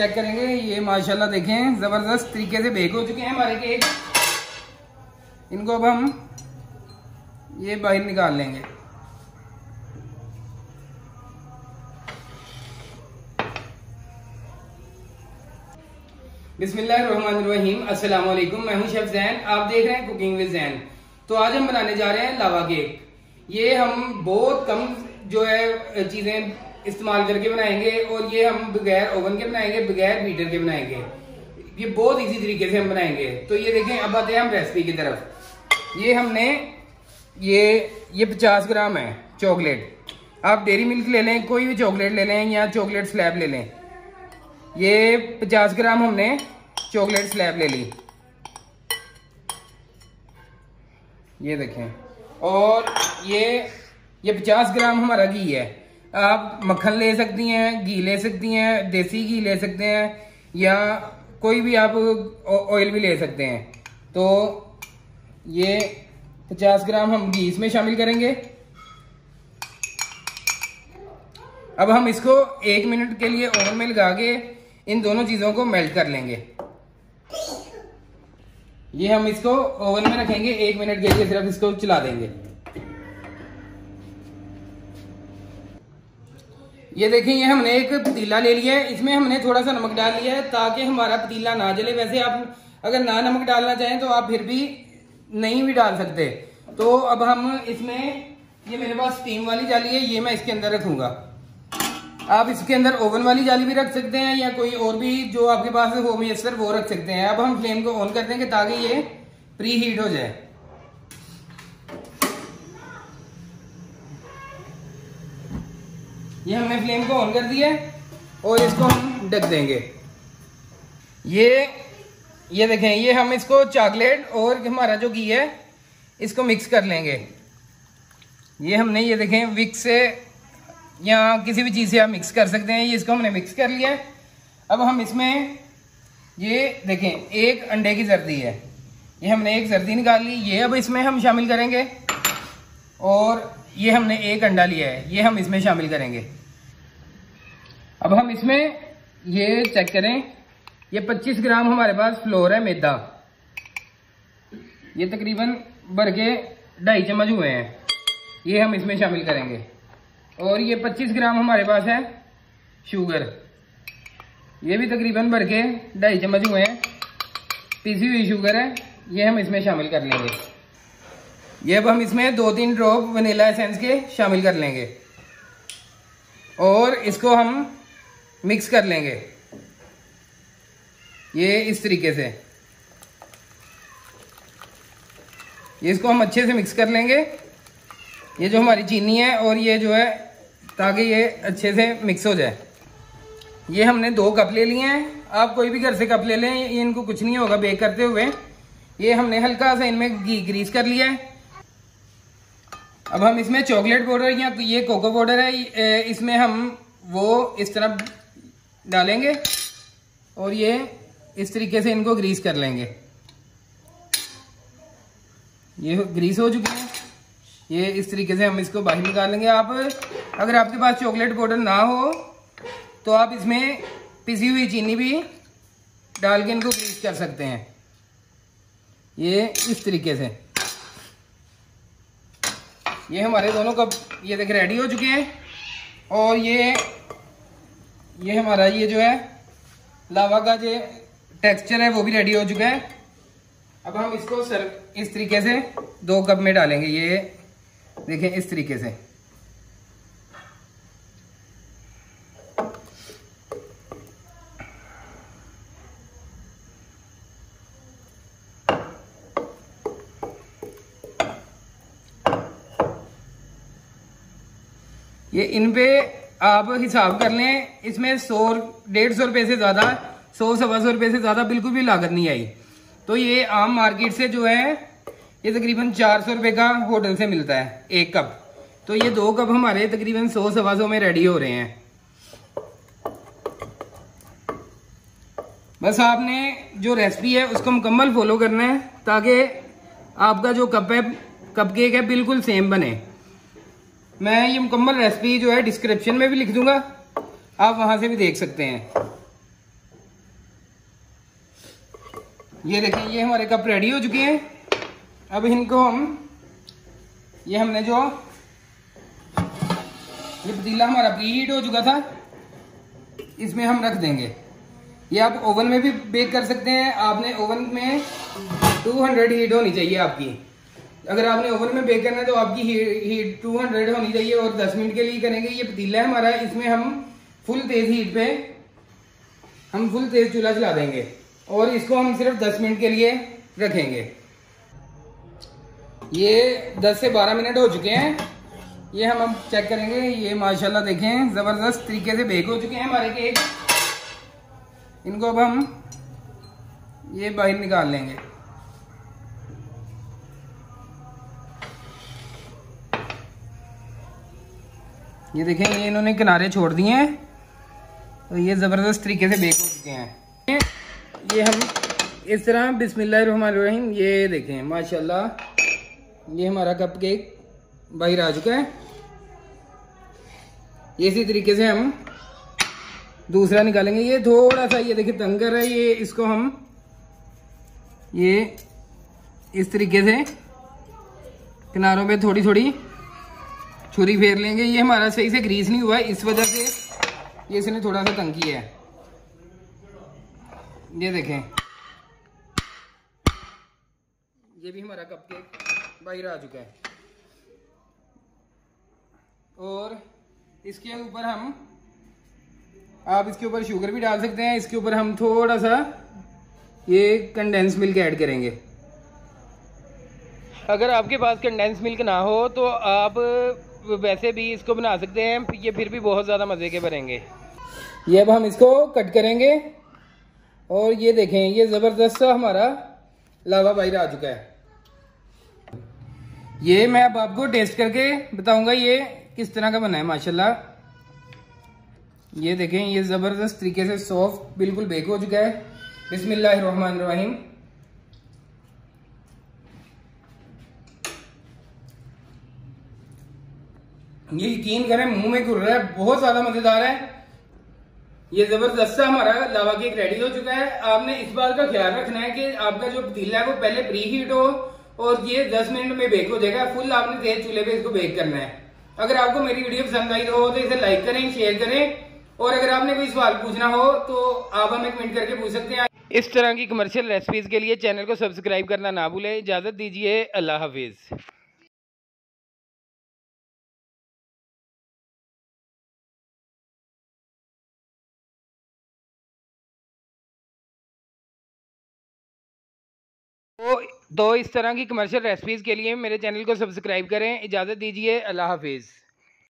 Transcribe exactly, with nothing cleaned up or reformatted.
Check करेंगे। ये माशाल्लाह देखें ज़बरदस्त तरीके से बेक हो चुके हैं हमारे केक। इनको अब हम ये बाहर निकाल लेंगे। बिस्मिल्लाहिर्रहमानिर्रहीम। अस्सलाम वालेकुम। मैं हूं शेफ जैन, आप देख रहे हैं कुकिंग विद जैन। तो आज हम बनाने जा रहे हैं लावा केक। ये हम बहुत कम जो है चीज़ें इस्तेमाल करके बनाएंगे और ये हम बगैर ओवन के बनाएंगे, बगैर हीटर के बनाएंगे। ये बहुत इजी तरीके से हम बनाएंगे। तो ये देखें, अब आते हैं हम रेसिपी की तरफ। ये हमने ये ये पचास ग्राम है चॉकलेट। आप डेरी मिल्क ले लें, कोई भी चॉकलेट ले लें या चॉकलेट स्लैब ले लें। ये पचास ग्राम हमने चॉकलेट स्लैब ले ली, ये देखें। और ये ये पचास ग्राम हमारा घी है। आप मक्खन ले सकती हैं, घी ले सकती हैं, देसी घी ले सकते हैं या कोई भी आप ऑयल भी ले सकते हैं। तो ये पचास ग्राम हम घी इसमें शामिल करेंगे। अब हम इसको एक मिनट के लिए ओवन में लगा के इन दोनों चीज़ों को मेल्ट कर लेंगे। ये हम इसको ओवन में रखेंगे एक मिनट के लिए, सिर्फ इसको चला देंगे। ये देखिए, ये हमने एक पतीला ले लिया है, इसमें हमने थोड़ा सा नमक डाल लिया है ताकि हमारा पतीला ना जले। वैसे आप अगर ना नमक डालना चाहें तो आप फिर भी नहीं भी डाल सकते। तो अब हम इसमें, ये मेरे पास स्टीम वाली जाली है, ये मैं इसके अंदर रखूँगा। आप इसके अंदर ओवन वाली जाली भी रख सकते हैं या कोई और भी जो आपके पास हो मैसर वो रख सकते हैं। अब हम फ्लेम को ऑन कर देंगे ताकि ये प्री हीट हो जाए। ये हमने फ्लेम को ऑन कर दिया और इसको हम ढक देंगे। ये ये देखें, ये हम इसको चॉकलेट और हमारा जो घी है इसको मिक्स कर लेंगे। ये हमने, ये देखें, विक्स से या किसी भी चीज़ से आप मिक्स कर सकते हैं। ये इसको हमने मिक्स कर लिया। अब हम इसमें, ये देखें, एक अंडे की जर्दी है, ये हमने एक जर्दी निकाल ली। ये अब इसमें हम शामिल करेंगे और ये हमने एक अंडा लिया है, ये हम इसमें शामिल करेंगे। अब हम इसमें ये चेक करें, ये पच्चीस ग्राम हमारे पास फ्लोर है मैदा, ये तकरीबन भर के ढाई चम्मच हुए हैं, ये हम इसमें शामिल करेंगे। और ये पच्चीस ग्राम हमारे पास है शुगर, ये भी तकरीबन भर के ढाई चम्मच हुए हैं, पीसी हुई शुगर है, ये हम इसमें शामिल कर लेंगे। ये अब हम इसमें दो तीन ड्रॉप वनीला एसेंस के शामिल कर लेंगे और इसको हम मिक्स कर लेंगे, ये इस तरीके से। ये इसको हम अच्छे से मिक्स कर लेंगे, ये जो हमारी चीनी है और ये जो है, ताकि ये अच्छे से मिक्स हो जाए। ये हमने दो कप ले लिए हैं, आप कोई भी घर से कप ले लें, ये इनको कुछ नहीं होगा बेक करते हुए। ये हमने हल्का सा इनमें घी ग्रीस कर लिया है। अब हम इसमें चॉकलेट पाउडर या ये कोको पाउडर है, इसमें हम वो इस तरह डालेंगे और ये इस तरीके से इनको ग्रीस कर लेंगे। ये ग्रीस हो चुके हैं, ये इस तरीके से हम इसको बाहर निकालेंगे। आप अगर आपके पास चॉकलेट पाउडर ना हो तो आप इसमें पिसी हुई चीनी भी डाल के इनको ग्रीस कर सकते हैं, ये इस तरीके से। ये हमारे दोनों कप, ये देख, रेडी हो चुके हैं। और ये ये हमारा ये जो है लावा का जो टेक्सचर है वो भी रेडी हो चुका है। अब हम इसको सर इस तरीके से दो कप में डालेंगे, ये देखें, इस तरीके से। ये इन पे आप हिसाब कर लें, इसमें सौ डेढ़ सौ रुपये से ज़्यादा, सौ सवा सौ रुपये से ज़्यादा बिल्कुल भी लागत नहीं आई। तो ये आम मार्केट से जो है ये तकरीबन चार सौ रुपये का होटल से मिलता है एक कप। तो ये दो कप हमारे तकरीबन सौ सवा सौ में रेडी हो रहे हैं। बस आपने जो रेसिपी है उसको मुकम्मल फॉलो करना है ताकि आपका जो कप है, कप केक है, बिल्कुल सेम बने। मैं ये मुकम्मल रेसिपी जो है डिस्क्रिप्शन में भी लिख दूंगा, आप वहां से भी देख सकते हैं। ये देखें, ये हमारे कप रेडी हो चुके हैं। अब इनको हम, ये हमने जो ये पतीला हमारा प्री हीट हो चुका था, इसमें हम रख देंगे। ये आप ओवन में भी बेक कर सकते हैं। आपने ओवन में दो सौ हीट होनी चाहिए आपकी। अगर आपने ओवन में बेक करना है तो आपकी हीट दो सौ होनी चाहिए और दस मिनट के लिए करेंगे। ये पतीला है हमारा, इसमें हम फुल तेज हीट पे हम फुल तेज चूल्हा चला देंगे और इसको हम सिर्फ दस मिनट के लिए रखेंगे। ये दस से बारह मिनट हो चुके हैं। ये हम अब चेक करेंगे। ये माशाल्लाह देखें, ज़बरदस्त तरीके से बेक हो चुके हैं हमारे केक। इनको अब हम ये बाहर निकाल लेंगे। ये देखें, ये इन्होंने किनारे छोड़ दिए हैं और ये ज़बरदस्त तरीके से बेक हो चुके हैं। ये हम इस तरह बिस्मिल्लाहिर्रहमानिर्रहीम, ये देखें माशाल्लाह, ये हमारा कप केक बाहर आ चुका है। ये इसी तरीके से हम दूसरा निकालेंगे। ये थोड़ा सा, ये देखिए तंग कर रहा है, ये इसको हम ये इस तरीके से किनारों पे थोड़ी थोड़ी छुरी फेर लेंगे। ये हमारा सही से ग्रीस नहीं हुआ है, इस वजह से ये इसने थोड़ा सा तंग किया है। ये देखें, ये भी हमारा कप केक बाहर आ चुका है। और इसके ऊपर हम, आप इसके ऊपर शुगर भी डाल सकते हैं। इसके ऊपर हम थोड़ा सा ये कंडेंस मिल्क ऐड करेंगे। अगर आपके पास कंडेंस मिल्क ना हो तो आप वैसे भी इसको बना सकते हैं, ये फिर भी बहुत ज़्यादा मज़े के बनेंगे। ये अब हम इसको कट करेंगे और ये देखें, ये ज़बरदस्त हमारा लावा बाहर आ चुका है। ये मैं अब आपको टेस्ट करके बताऊंगा ये किस तरह का बना है माशाल्लाह। ये देखें, ये ज़बरदस्त तरीके से सॉफ्ट बिल्कुल बेक हो चुका है। बिस्मिल्लाहिर्रहमानिर्रहीम। ये यकीन करें, मुंह में घुल रहा है, बहुत ज़्यादा मज़ेदार है। ये ज़बरदस्त हमारा लावा केक रेडी हो चुका है। आपने इस बात का ख्याल रखना है कि आपका जो पतीला है वो पहले प्री हीट हो और ये दस मिनट में बेक हो जाएगा। फुल आपने तेज चूल्हे पे इसको बेक करना है। अगर आपको मेरी वीडियो पसंद आई हो तो इसे लाइक करें, शेयर करें और अगर आपने कोई सवाल पूछना हो तो आप हमें कमेंट करके पूछ सकते हैं। इस तरह की कमर्शियल रेसिपीज़ के लिए चैनल को सब्सक्राइब करना ना भूलें। इजाज़त दीजिए, अल्लाह हाफिज़। तो इस तरह की कमर्शियल रेसिपीज़ के लिए मेरे चैनल को सब्सक्राइब करें। इजाज़त दीजिए, अल्लाह हाफिज़।